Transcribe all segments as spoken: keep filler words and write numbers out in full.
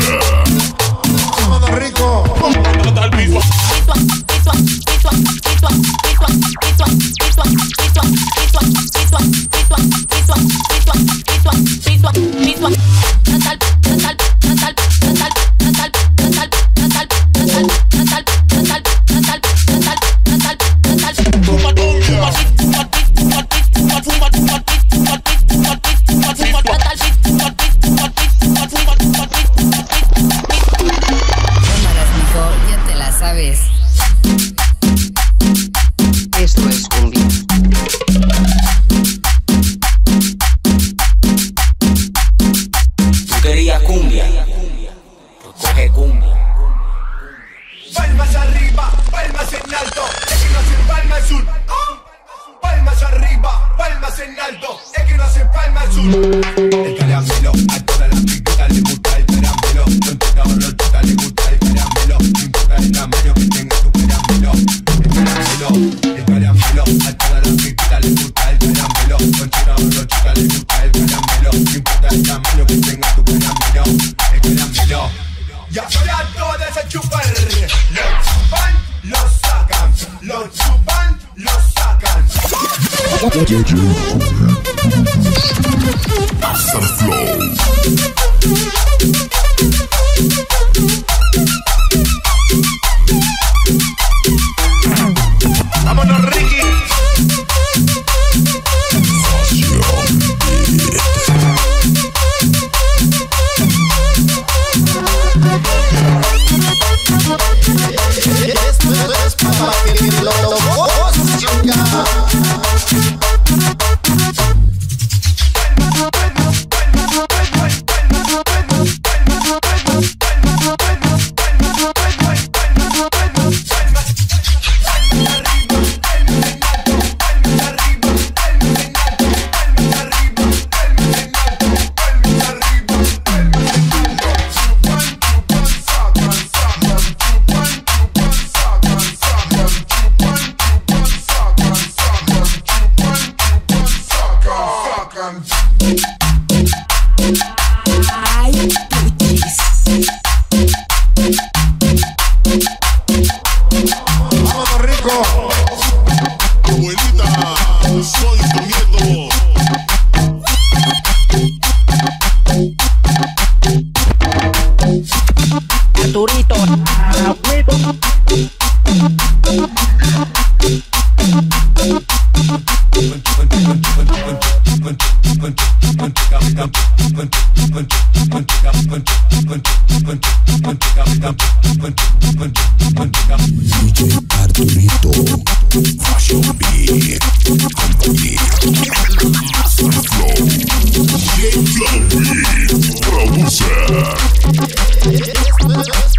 Flow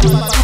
Beat Production.